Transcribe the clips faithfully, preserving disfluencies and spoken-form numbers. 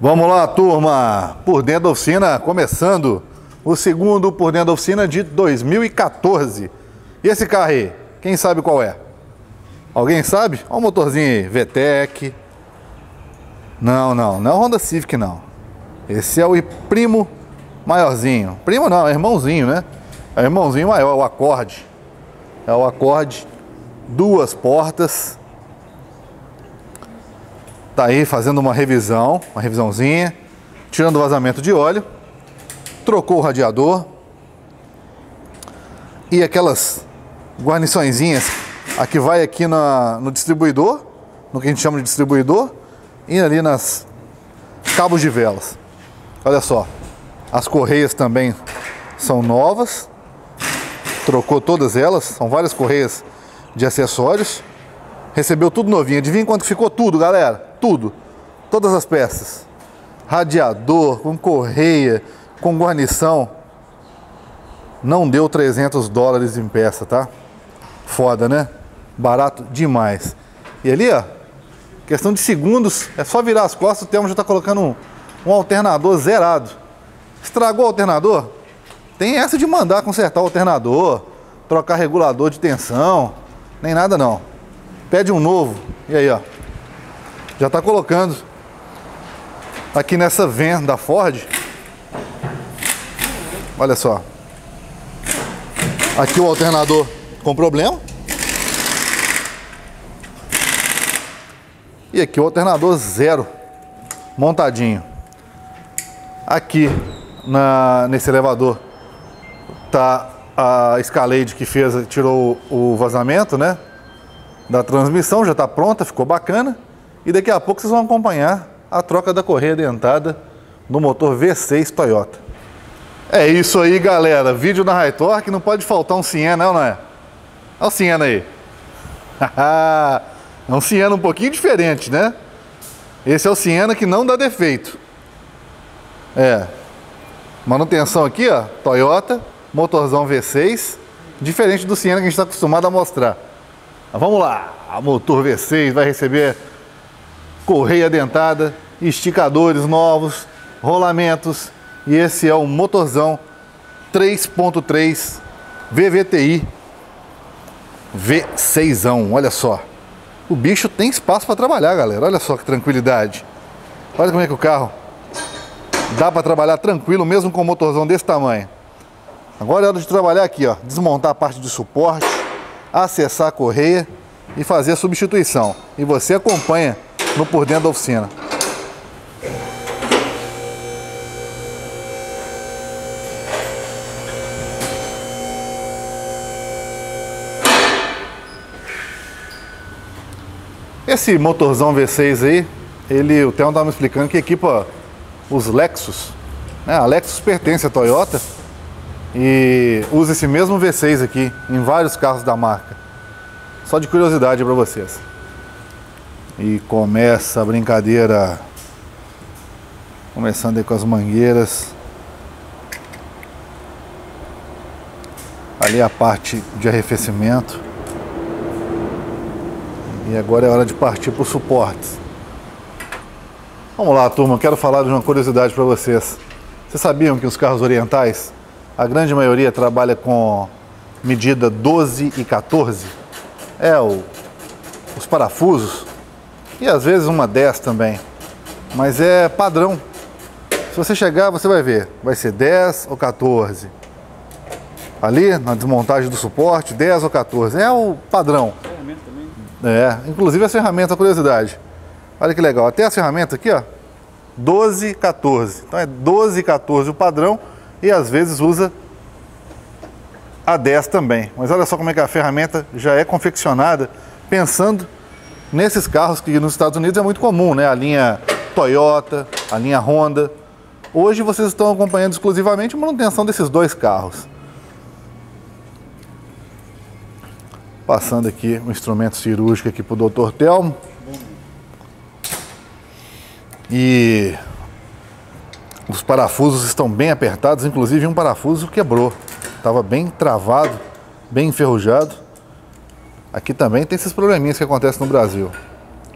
Vamos lá, turma, Por Dentro da Oficina, começando o segundo Por Dentro da Oficina de dois mil e quatorze. E esse carro aí, quem sabe qual é? Alguém sabe? Olha o motorzinho aí, V T E C. Não, não, não é o Honda Civic não. Esse é o primo maiorzinho. Primo não, é irmãozinho, né? É o irmãozinho maior, o Accord. É o Accord, duas portas. Tá aí fazendo uma revisão, uma revisãozinha, tirando o vazamento de óleo, trocou o radiador e aquelas guarniçõezinhas, a que vai aqui na, no distribuidor, no que a gente chama de distribuidor, e ali nas cabos de velas. Olha só, as correias também são novas, trocou todas elas, são várias correias de acessórios, recebeu tudo novinho. Adivinha quanto ficou tudo, galera? Tudo, todas as peças, radiador, com correia, com guarnição, não deu trezentos dólares em peça, tá? Foda, né? Barato demais. E ali, ó, questão de segundos, é só virar as costas, o Thelmo já tá colocando um, um alternador zerado. Estragou o alternador? Tem essa de mandar consertar o alternador, trocar regulador de tensão, nem nada não. Pede um novo, e aí, ó, já está colocando aqui nessa van da Ford. Olha só, aqui o alternador com problema e aqui o alternador zero, montadinho. Aqui na, nesse elevador tá a Escalade que fez, tirou o vazamento, né, da transmissão, já está pronta, ficou bacana. E daqui a pouco vocês vão acompanhar a troca da correia dentada no motor V seis Toyota. É isso aí, galera. Vídeo na High Torque, não pode faltar um Sienna, não é? Olha o Sienna aí. É um Sienna um pouquinho diferente, né? Esse é o Sienna que não dá defeito. É. Manutenção aqui, ó. Toyota, motorzão V seis. Diferente do Sienna que a gente está acostumado a mostrar. Mas vamos lá. A motor V seis vai receber correia dentada, esticadores novos, rolamentos, e esse é o motorzão três ponto três V V T I V seis. Olha só, o bicho tem espaço para trabalhar, galera. Olha só que tranquilidade. Olha como é que o carro dá para trabalhar tranquilo mesmo com um motorzão desse tamanho. Agora é hora de trabalhar aqui, ó, desmontar a parte de suporte, acessar a correia e fazer a substituição. E você acompanha no Por Dentro da Oficina. Esse motorzão V seis aí, ele, o Thelmo estava me explicando que equipa os Lexus, né? A Lexus pertence à Toyota e usa esse mesmo V seis aqui em vários carros da marca. Só de curiosidade para vocês. E começa a brincadeira, começando aí com as mangueiras. Ali a parte de arrefecimento. E agora é hora de partir para o suporte. Vamos lá, turma, eu quero falar de uma curiosidade para vocês. Vocês sabiam que os carros orientais, a grande maioria trabalha com medida doze e quatorze? É, o, os parafusos. E às vezes uma dez também, mas é padrão. Se você chegar, você vai ver, vai ser dez ou quatorze. Ali, na desmontagem do suporte, dez ou quatorze, é o padrão. Ferramenta também. É, inclusive as ferramentas, a curiosidade. Olha que legal, até as ferramentas aqui, ó, doze, quatorze. Então é doze, quatorze o padrão e às vezes usa a dez também. Mas olha só como é que a ferramenta já é confeccionada, pensando nesses carros que nos Estados Unidos é muito comum, né? A linha Toyota, a linha Honda. Hoje vocês estão acompanhando exclusivamente a manutenção desses dois carros. Passando aqui um instrumento cirúrgico aqui para o doutor Thelmo. E os parafusos estão bem apertados, inclusive um parafuso quebrou. Estava bem travado, bem enferrujado. Aqui também tem esses probleminhas que acontecem no Brasil.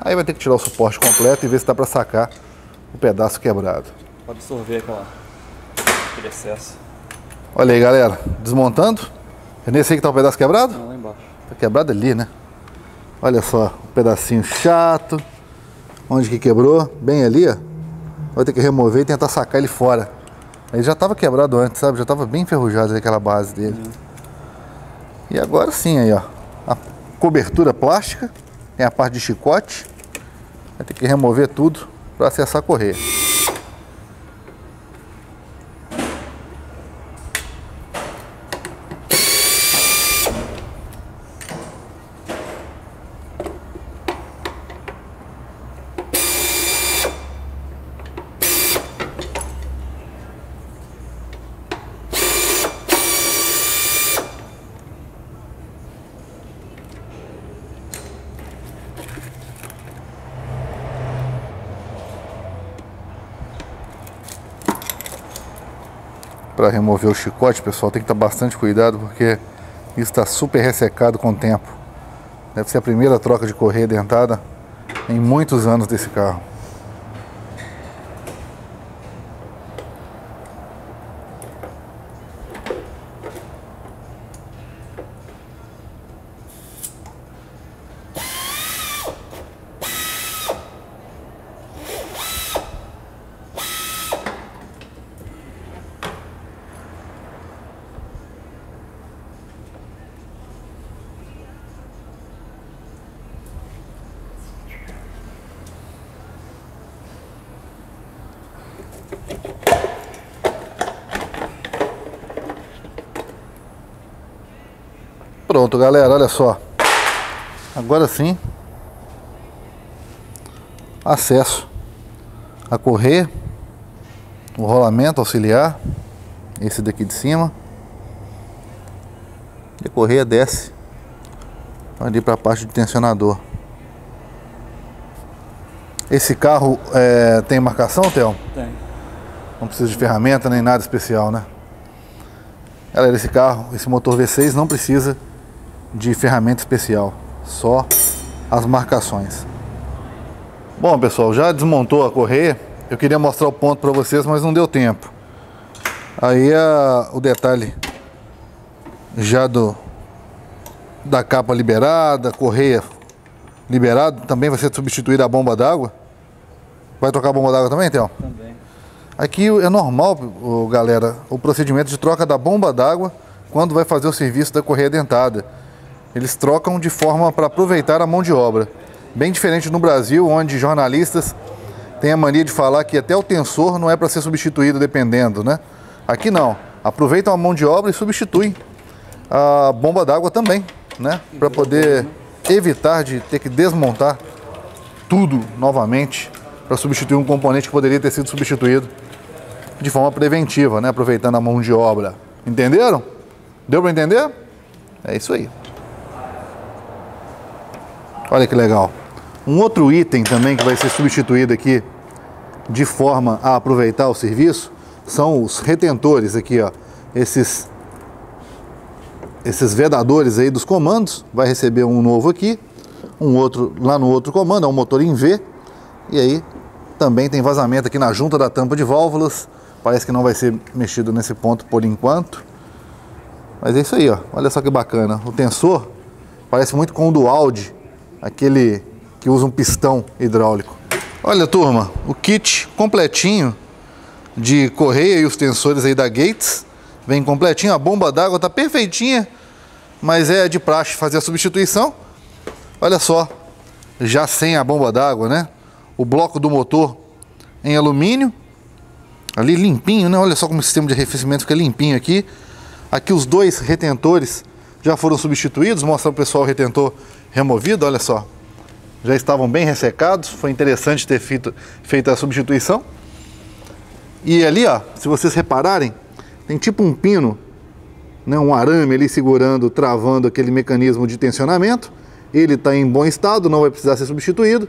Aí vai ter que tirar o suporte completo e ver se dá para sacar o pedaço quebrado. Pode absorver com aquele excesso. Olha aí, galera, desmontando. É nesse aí que tá o pedaço quebrado? Não, lá embaixo. Tá quebrado ali, né? Olha só, um pedacinho chato. Onde que quebrou? Bem ali, ó. Vai ter que remover e tentar sacar ele fora. Ele já tava quebrado antes, sabe? Já tava bem enferrujado ali, aquela base dele. Uhum. E agora sim aí, ó. A cobertura plástica. Tem a parte de chicote. Vai ter que remover tudo para acessar a correia. Para remover o chicote, pessoal, tem que estar bastante cuidado, porque isso está super ressecado com o tempo. Deve ser a primeira troca de correia dentada em muitos anos desse carro. Pronto, galera, olha só. Agora sim, acesso a correia, o rolamento auxiliar, esse daqui de cima, e a correia desce ali para a parte do tensionador. Esse carro é, tem marcação, Theo? Tem. Não precisa de ferramenta nem nada especial, né? Galera, esse carro, esse motor V seis não precisa de ferramenta especial, só as marcações. Bom, pessoal, já desmontou a correia. Eu queria mostrar o ponto para vocês, mas não deu tempo. Aí a, o detalhe já do da capa liberada, correia liberada, também vai ser substituída a bomba d'água. Vai trocar a bomba d'água também, Theo? Também. Aqui é normal, galera, o procedimento de troca da bomba d'água quando vai fazer o serviço da correia dentada. Eles trocam de forma para aproveitar a mão de obra. Bem diferente no Brasil, onde jornalistas têm a mania de falar que até o tensor não é para ser substituído, dependendo, né? Aqui não. Aproveitam a mão de obra e substituem a bomba d'água também, né? Para poder evitar de ter que desmontar tudo novamente para substituir um componente que poderia ter sido substituído de forma preventiva, né? Aproveitando a mão de obra. Entenderam? Deu para entender? É isso aí. Olha que legal. Um outro item também que vai ser substituído aqui de forma a aproveitar o serviço são os retentores aqui, ó. Esses, esses vedadores aí dos comandos. Vai receber um novo aqui, um outro lá no outro comando, é um motor em V. E aí também tem vazamento aqui na junta da tampa de válvulas. Parece que não vai ser mexido nesse ponto por enquanto. Mas é isso aí, ó. Olha só que bacana. O tensor parece muito com o do Audi, aquele que usa um pistão hidráulico. Olha, turma, o kit completinho de correia e os tensores aí da Gates. Vem completinho, a bomba d'água tá perfeitinha, mas é de praxe fazer a substituição. Olha só, já sem a bomba d'água, né? O bloco do motor em alumínio, ali limpinho, né? Olha só como o sistema de arrefecimento fica limpinho aqui. Aqui os dois retentores já foram substituídos. Mostra pro pessoal o retentor removido, olha só. Já estavam bem ressecados, foi interessante ter feito, feito a substituição. E ali, ó, se vocês repararem, tem tipo um pino, né, um arame ali segurando, travando aquele mecanismo de tensionamento. Ele está em bom estado, não vai precisar ser substituído.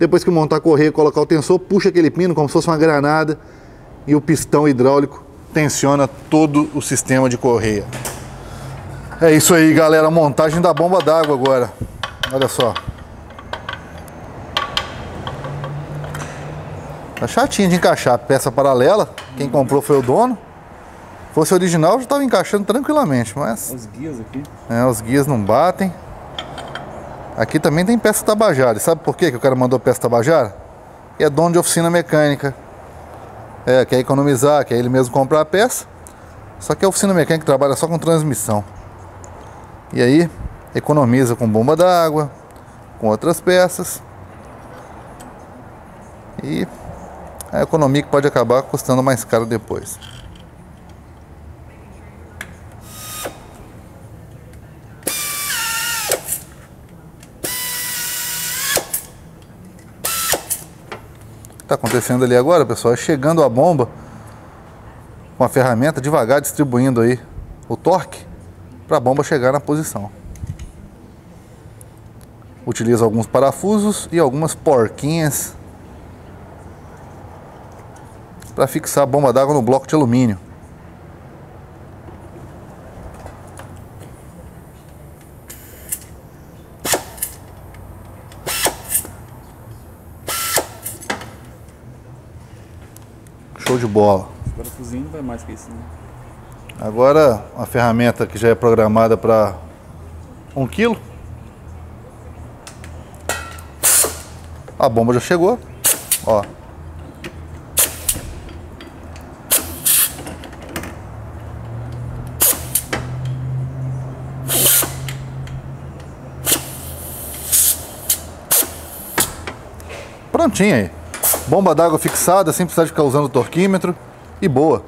Depois que montar a correia e colocar o tensor, puxa aquele pino como se fosse uma granada e o pistão hidráulico tensiona todo o sistema de correia. É isso aí, galera, montagem da bomba d'água agora. Olha só. Tá chatinho de encaixar. Peça paralela, quem comprou foi o dono. Se fosse original, já estava encaixando tranquilamente, mas... Os guias aqui. É, os guias não batem. Aqui também tem peça tabajara. E sabe por que que o cara mandou peça tabajara? E é dono de oficina mecânica. É, quer economizar, quer ele mesmo comprar a peça. Só que a oficina mecânica trabalha só com transmissão. E aí, economiza com bomba d'água, com outras peças. E a economia que pode acabar custando mais caro depois. O que está acontecendo ali agora, pessoal? É chegando a bomba com a ferramenta devagar, distribuindo aí o torque para a bomba chegar na posição. Utiliza alguns parafusos e algumas porquinhas para fixar a bomba d'água no bloco de alumínio. Show de bola. Agora o fuzinho não vai mais que isso, né? Agora a ferramenta que já é programada para um quilo. A bomba já chegou, ó. Prontinho aí. Bomba d'água fixada, sem precisar de ficar usando o torquímetro. E boa.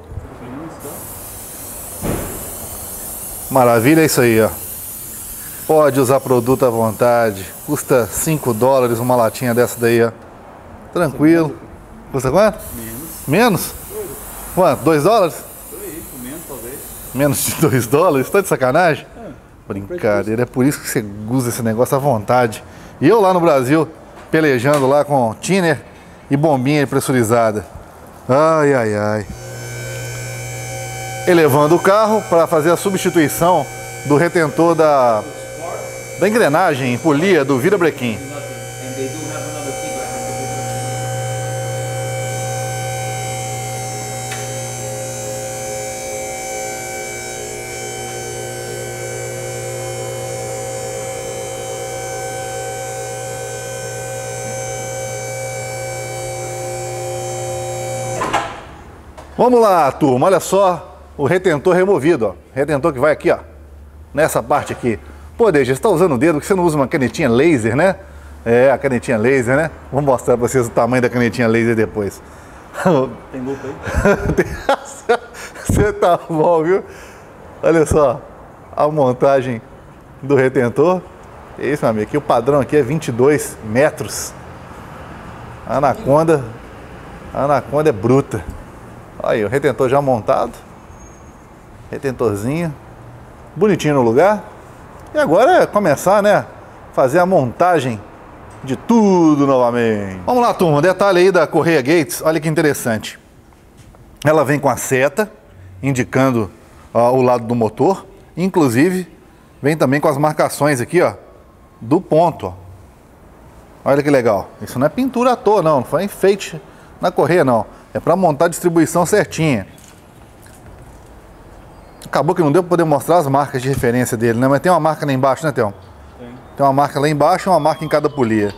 Maravilha, é isso aí, ó. Pode usar produto à vontade. Custa cinco dólares uma latinha dessa daí, ó. Tranquilo. Custa quanto? Menos. Menos? Quanto? dois dólares? Por aí, menos talvez. Menos de dois dólares? Tá de sacanagem? É. Brincadeira, é por isso que você usa esse negócio à vontade. E eu lá no Brasil, pelejando lá com thinner e bombinha pressurizada. Ai, ai, ai. Elevando o carro para fazer a substituição do retentor da, da engrenagem, polia, do virabrequim. Vamos lá, turma, olha só o retentor removido, ó. Retentor que vai aqui, ó, nessa parte aqui. Pô, Deja, você está usando o dedo, porque você não usa uma canetinha laser, né? É, a canetinha laser, né? Vou mostrar para vocês o tamanho da canetinha laser depois. Tem luta aí? Você tá bom, viu? Olha só a montagem do retentor. É isso, meu amigo, aqui, o padrão aqui é vinte e dois metros. A Anaconda, a Anaconda é bruta. Aí, o retentor já montado. Retentorzinho. Bonitinho no lugar. E agora é começar, né? Fazer a montagem de tudo novamente. Vamos lá, turma. Detalhe aí da correia Gates. Olha que interessante. Ela vem com a seta, indicando ó, o lado do motor. Inclusive, vem também com as marcações aqui, ó. Do ponto, ó. Olha que legal. Isso não é pintura à toa, não. Não foi enfeite na correia, não. É para montar a distribuição certinha. Acabou que não deu para poder mostrar as marcas de referência dele, né? Mas tem uma marca lá embaixo, né, Théo? Tem. Tem uma marca lá embaixo e uma marca em cada polia.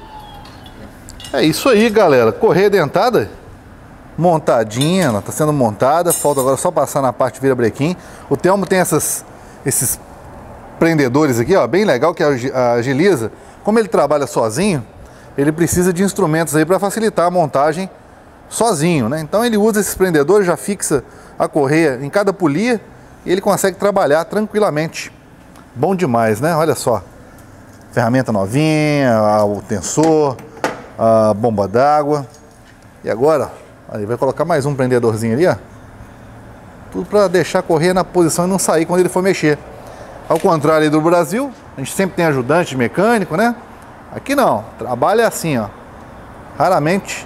É isso aí, galera. Correia dentada, montadinha, ela está sendo montada. Falta agora só passar na parte de virabrequim. O Thelmo tem essas, esses prendedores aqui, ó, bem legal, que agiliza. Como ele trabalha sozinho, ele precisa de instrumentos aí para facilitar a montagem sozinho, né? Então ele usa esses prendedores, já fixa a correia em cada polia e ele consegue trabalhar tranquilamente. Bom demais, né? Olha só, ferramenta novinha, o tensor, a bomba d'água. E agora, aí vai colocar mais um prendedorzinho ali, ó. Tudo para deixar a correia na posição e não sair quando ele for mexer. Ao contrário do Brasil, a gente sempre tem ajudante mecânico, né? Aqui não, trabalha assim, ó. Raramente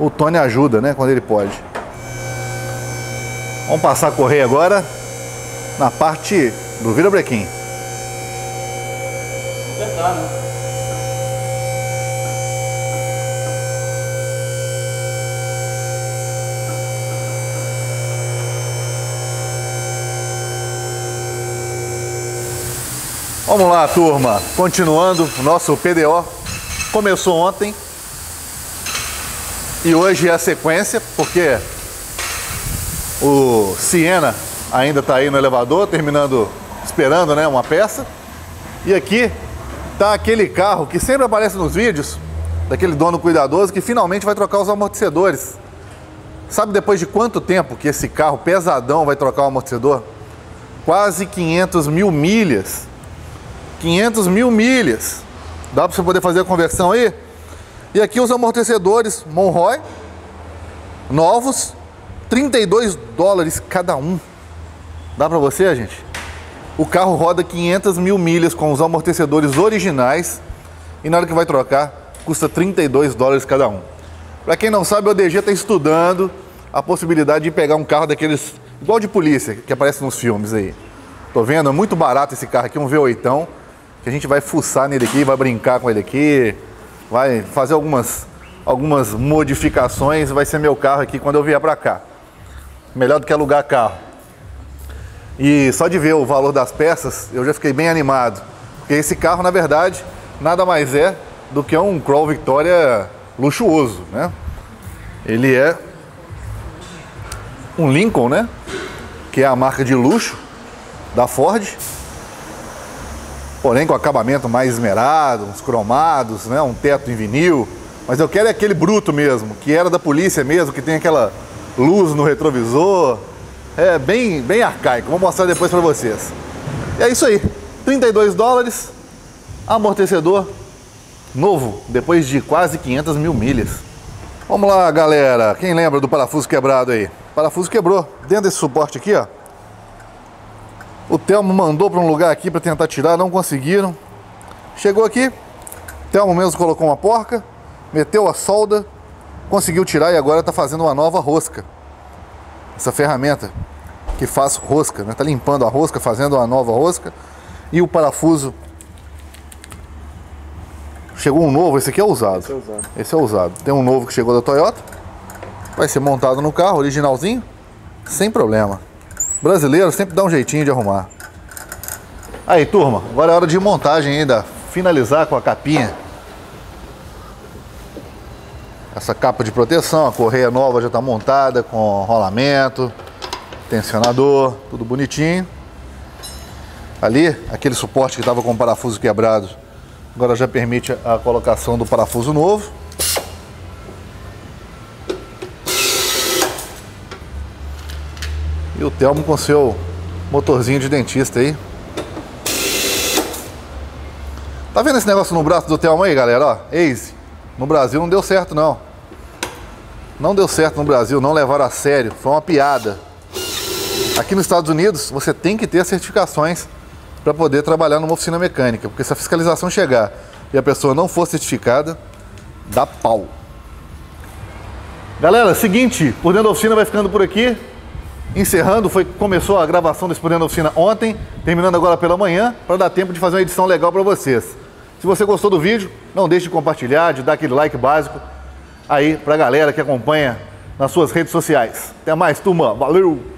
o Tony ajuda, né, quando ele pode. Vamos passar a correia agora na parte do virabrequim. Vou tentar, né? Vamos lá, turma, continuando o nosso P D O. Começou ontem e hoje é a sequência, porque o Sienna ainda está aí no elevador, terminando, esperando, né, uma peça. E aqui está aquele carro que sempre aparece nos vídeos, daquele dono cuidadoso que finalmente vai trocar os amortecedores. Sabe depois de quanto tempo que esse carro pesadão vai trocar o amortecedor? Quase quinhentas mil milhas. quinhentas mil milhas. Dá para você poder fazer a conversão aí? E aqui os amortecedores Monroe, novos, trinta e dois dólares cada um. Dá para você, gente? O carro roda quinhentas mil milhas com os amortecedores originais e na hora que vai trocar custa trinta e dois dólares cada um. Para quem não sabe, o D G está estudando a possibilidade de pegar um carro daqueles igual de polícia, que aparece nos filmes aí. Tô vendo, é muito barato esse carro aqui, um V oito, que a gente vai fuçar nele aqui, vai brincar com ele aqui, vai fazer algumas, algumas modificações, vai ser meu carro aqui quando eu vier para cá. Melhor do que alugar carro. E só de ver o valor das peças, eu já fiquei bem animado, porque esse carro, na verdade, nada mais é do que um Crown Victoria luxuoso, né? Ele é um Lincoln, né? Que é a marca de luxo da Ford, porém com acabamento mais esmerado, uns cromados, né? Um teto em vinil. Mas eu quero é aquele bruto mesmo, que era da polícia mesmo, que tem aquela luz no retrovisor. É bem, bem arcaico. Vou mostrar depois para vocês. E é isso aí, trinta e dois dólares, amortecedor novo, depois de quase quinhentas mil milhas. Vamos lá, galera. Quem lembra do parafuso quebrado aí? O parafuso quebrou. Dentro desse suporte aqui, ó. O Telmo mandou para um lugar aqui para tentar tirar, não conseguiram. Chegou aqui, o Telmo mesmo colocou uma porca, meteu a solda, conseguiu tirar e agora está fazendo uma nova rosca. Essa ferramenta que faz rosca, né? Tá limpando a rosca, fazendo uma nova rosca. E o parafuso... Chegou um novo, esse aqui é usado. Esse é usado. Esse é usado. Tem um novo que chegou da Toyota. Vai ser montado no carro, originalzinho. Sem problema. Brasileiro sempre dá um jeitinho de arrumar. Aí, turma. Agora é hora de montagem ainda. Finalizar com a capinha. Essa capa de proteção. A correia nova já está montada com rolamento. Tensionador. Tudo bonitinho. Ali, aquele suporte que estava com o parafuso quebrado. Agora já permite a colocação do parafuso novo. E o Telmo com seu motorzinho de dentista aí. Tá vendo esse negócio no braço do Telmo aí, galera? Ó, Ace. No Brasil não deu certo, não. Não deu certo no Brasil, não levaram a sério. Foi uma piada. Aqui nos Estados Unidos, você tem que ter certificações para poder trabalhar numa oficina mecânica, porque se a fiscalização chegar e a pessoa não for certificada, dá pau. Galera, seguinte, Por Dentro da Oficina vai ficando por aqui, encerrando. Foi começou a gravação desse Por Dentro da Oficina ontem, terminando agora pela manhã, para dar tempo de fazer uma edição legal para vocês. Se você gostou do vídeo, não deixe de compartilhar, de dar aquele like básico aí para a galera que acompanha nas suas redes sociais. Até mais, turma, valeu!